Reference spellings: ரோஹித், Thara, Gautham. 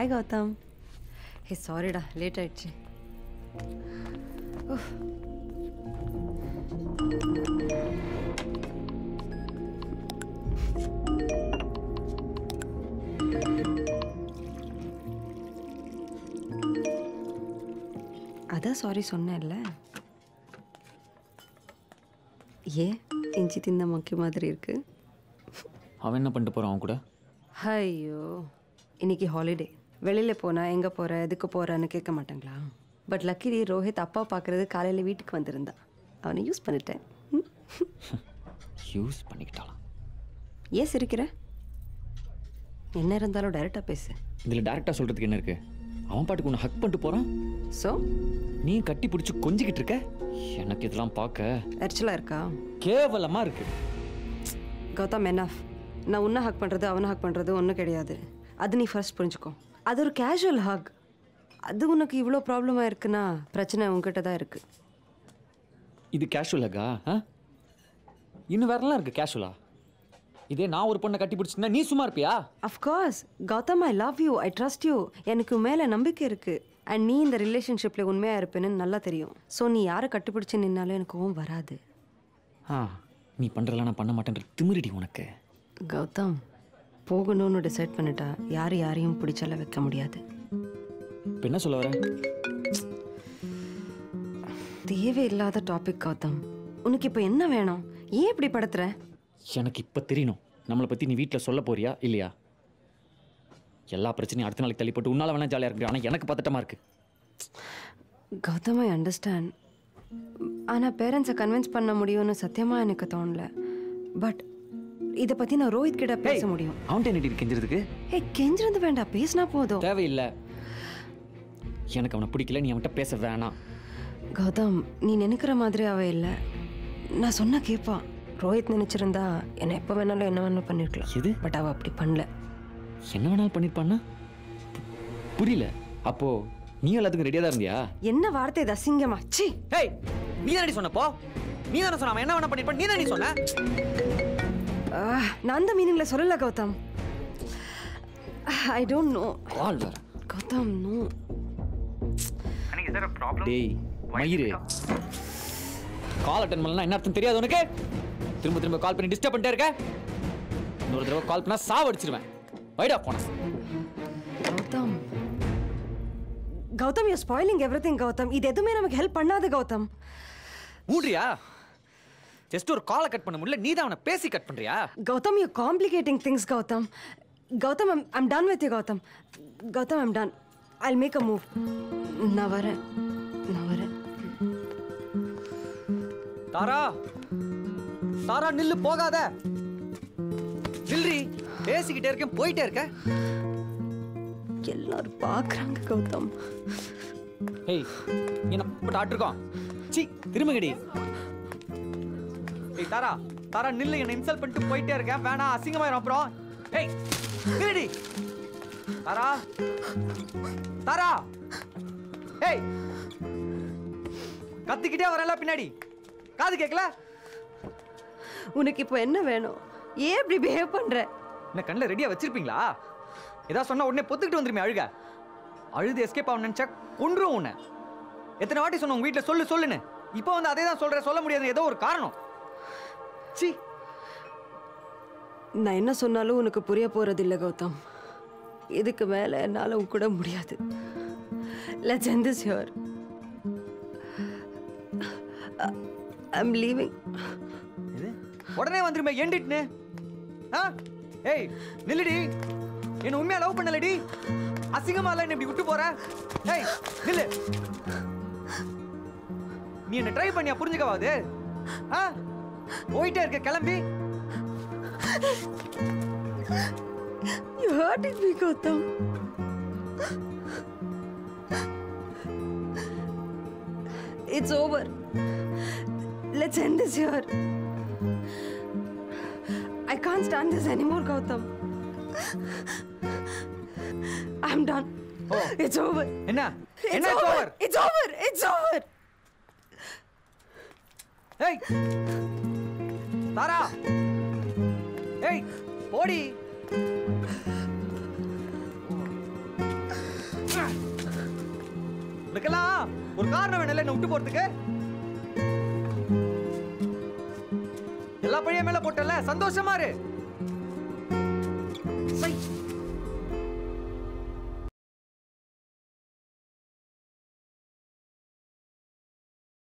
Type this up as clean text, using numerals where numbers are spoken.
Hi Gautham. Hey, sorry da, late aitchi. अदा सारी सुनने इल्ला ये इंची तिन्ना मक्की मादरी इरुक्कु अवन एन्ना पण्णु पोरान कूड अय्यो इनिक्कु हॉलिडे வெளியில போனா எங்க போற எதுக்கு போறன்னு கேட்க மாட்டாங்களா பட் லக்கிலி ரோஹித் அப்பா பார்க்கிறது காலையில வீட்டுக்கு வந்திருந்தா அவனை யூஸ் பண்ணிட்டேன் யூஸ் பண்ணிட்டாளா ஏன் சிரிக்கிற என்ன இருந்தாலும் டைரக்டா பேசு இதுல டைரக்டா சொல்றதுக்கு என்ன இருக்கு அவன் பாட்டுக்கு உன்னை ஹக் பண்ணிட்டு போறான் சோ நீ கட்டி பிடிச்சு கொஞ்சிக்கிட்டு இருக்க எனக்கு இதெல்லாம் பார்க்க எரிச்சலா இருக்கா கேவலமா இருக்கு கௌதம் enough நான் உன்னை ஹக் பண்றது அவனை ஹக் பண்றது ஒண்ணும் கிடையாது அது நீ ஃபர்ஸ்ட் புரிஞ்சுக்கோ அது ஒரு கேஷுவல் ஹக் அது உனக்கு இவ்ளோ ப்ராப்ளமா இருக்குனா பிரச்சனை உன்கிட்ட தான் இருக்கு இது கேஷுவல் ஹக்கா இன்னும் வேறலாம் இருக்கு கேஷுவலா இதே நான் ஒரு பொண்ணை கட்டி பிடிச்சினா நீ சும்மா இருப்பியா of course Gautham I love you I trust you எனக்கு மேல நம்பிக்கை இருக்கு and நீ இந்த ரிலேஷன்ஷிப்ல உண்மையா இருப்பேன்னு நல்லா தெரியும் சோ நீ யாரை கட்டி பிடிச்சி நின்னாலும் எனக்கு கோவம் வராது நீ பண்றல நான் பண்ண மாட்டேன்ற திமிரடி உனக்கு கௌதம் போகணும்னு டிசைட் பண்ணிட்டா யார் யாரையும் பிடிச்சல வைக்க முடியாது என்ன சொல்ல வர தேவே இல்லாத டாபிக் கௌதம் உனக்கு இப்ப என்ன வேணும் ஏன் இப்படி படுத்துற எனக்கு இப்ப தெரியணும் நம்மள பத்தி நீ வீட்ல சொல்ல போறியா இல்லையா எல்லா பிரச்சனையும் அடுத்த நாளைக்கு தள்ளி போட்டு உன்னால வேணா ஜாலியா இருக்கு ஆனா எனக்கு பதட்டமா இருக்கு கௌதம் ஐ அண்டர்ஸ்டாண்ட் ஆனா பேரண்ட்ஸை கன்வின்ஸ் பண்ண முடியும்னு சத்தியமா எனக்கு தோணல பட் இத பத்தி நான் ரோஹித் கிட்ட பேச முடியும் அவன்ட்ட என்னடி கெஞ்சிறதுக்கு ஏய் கெஞ்சிறது வேண்டா பேசினா போதும் தேவை இல்ல எனக்கு அவன பிடிக்கல நீ அவன்ட்ட பேச வேணாம் கௌதம் நீ நினைக்கிற மாதிரி அவ இல்ல நான் சொன்ன கேப்பா ரோஹித் நினைச்சிருந்தா என்ன எப்ப வேணாலும் என்ன வேணாலும் பண்ணிருக்கலாம் இது பட் அவ அப்படி பண்ணல என்ன வேணாலும் பண்ணிருப்பானா புரியல அப்போ நீ எல்லாத்துக்கும் ரெடியா தான் இருந்தியா என்ன வார்த்தை இது அசிங்கமா சீ ஏய் நீ என்னடி சொன்னப்போ நீ என்ன சொன்ன அவ என்ன வேணா பண்ணிருப்பா நீ என்ன நீ சொன்ன நான் அந்த மீனிங்ல சொல்லல கௌதம் ஐ டோன்ட் நோ ஆல்வர் Gautham no any is there a problem டேய் மயிரே கால் அட்டெண்ட் பண்ணலனா என்ன அர்த்தம் தெரியாது உனக்கு திரும்ப திரும்ப கால் பண்ணி டிஸ்டர்ப் பண்ணிட்டே இருக்க இன்னொரு தடவை கால் பண்ணா சாவடிச்சிடுவேன் வைடா போனா Gautham Gautham you are spoiling everything Gautham இது எதுமே நமக்கு ஹெல்ப் பண்ணாத கௌதம் ஊடுறியா ஜஸ்ட் ஒரு கால் கட் பண்ண முடியல நீ தான் அவனை பேசி கட் பண்றியா Gautham you complicating things Gautham Gautham I'm done with you Gautham Gautham I'm done I'll make a move நான் வர தாரா தாரா நில்லு போகாத நில்றி பேசிக்கிட்டே இருக்கேன் போயிட்டே இருக்க எல்லாரும் பார்க்கறாங்க கௌதம் ஏய் என்ன பட்டாட்டு இருக்கோம் சீ திரும்பங்கடி தாரா தாரா நில்ல என்ன இன்சல்ட் பண்ணிட்டு போயிட்டே இருக்க வேணா அசிங்கமாயிரும் அப்புறம் ஏய் திருடி தாரா தாரா ஏய் கத்திக்கிட்டே வரல பின்னாடி காது கேக்கல உனக்கு இப்போ என்ன வேணும் ஏன் இப்படி பிஹேவ் பண்ற என்ன கண்ணல ரெடியா வச்சிருப்பீங்களா ஏதா சொன்னா உடனே பொத்திக்கிட்டு வந்துருமே அழுது எஸ்கேப் ஆவணும் நினைச்சா கொன்றும் உன்னை எத்தனை வாட்டி சொன்ன உங்க வீட்டுல சொல்லுன்னு இப்போ வந்து அதே தான் சொல்ற சொல்ல முடியாது ஏதோ ஒரு காரணம் சி நான் என்ன சொன்னாலும் உனக்கு புரிய போறது இல்ல கௌதம் இதுக்கு மேல என்னால கூட முடியாது let's end this here I'm leaving உடனே வந்துருமே end it னே ஏய் நில்லுடி என்ன உண்மையா லவ் பண்ணலடி அசிங்கமா இல்ல என்ன இப்படி விட்டு போற ஏய் நில்லு நீ என்ன ட்ரை பண்ணியா புரிஞ்சுக்கவா அது போயிட்டே இருக்க கிளம்பி you hurting me Gautham it's over let's end this here I can't stand this anymore Gautham I'm done oh. it's over it's over hey Thara hey body இதுக்கெல்லாம் ஒரு காரணம் வேணும்ல என்ன விட்டு போறதுக்கு. எல்லா பழிய மேல போட்டல சந்தோஷமா இரு.